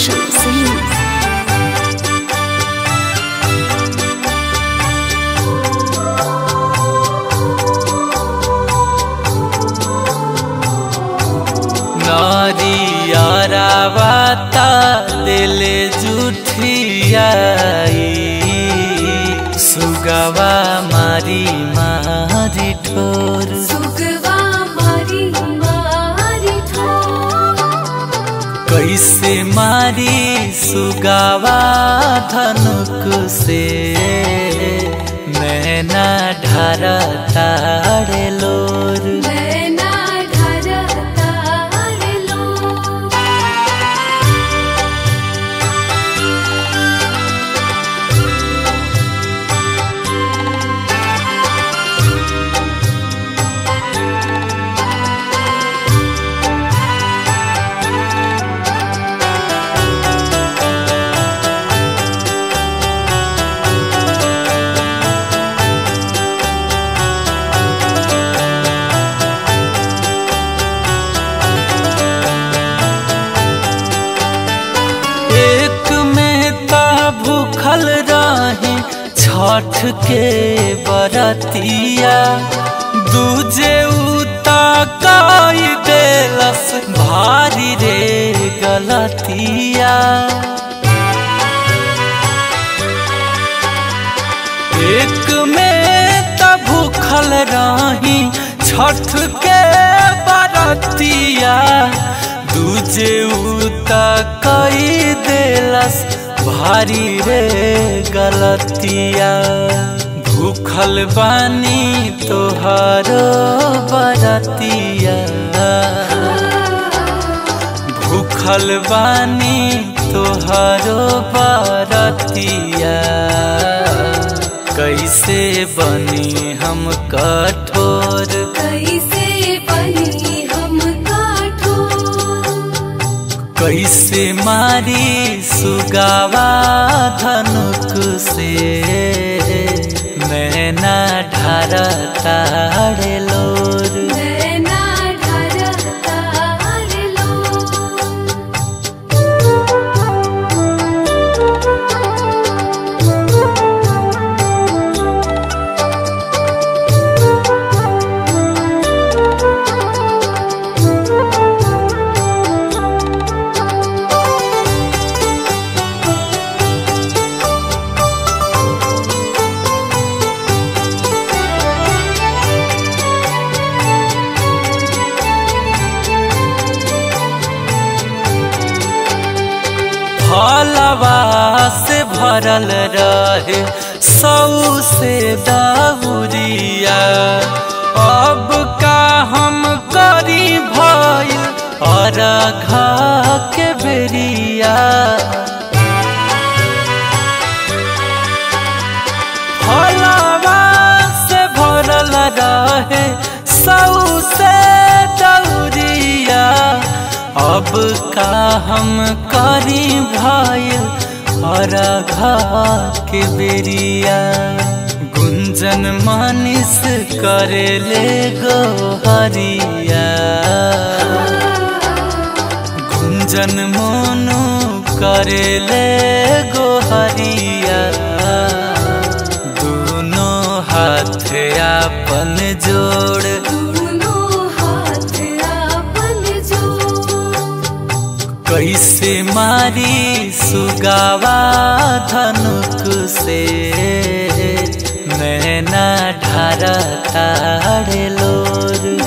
गुलशन सिंह। नारी यारा वाता दिल जुठियाई सुगवा मारी मारी ठोर कैसे मारी सुगवा धनुक से मैना ढारा तारे लोर भूखल रही छठ के बरतिया दूजे उता काई देलस भारी रे गलतिया। एक में त भूखल रही छठ के बरतिया दूजे उता काई देलस भारी रे गलतिया। भूखल बानी तोहारो बरतिया भूखल बानी तोहारो बरतिया कैसे बनी हम कठोर कैसे मारी सुगावा धनुक से मैना ढारा तारे लोर। भलवा से भरल रहे सऊ से दाउरिया अब का हम करी भइल अरघा के बेरिया। भलवा से भरल रहे सऊ से दाउरिया अब का हम करी भाइल अरघा के बेरिया। गुंजन मानिस करेले गोहरिया गुंजन मोनू करेले गोहरिया दोनों हाथ अपन जोड़ कैसे मारी सुगावा धनुक से मैना ढारा तारे लोर।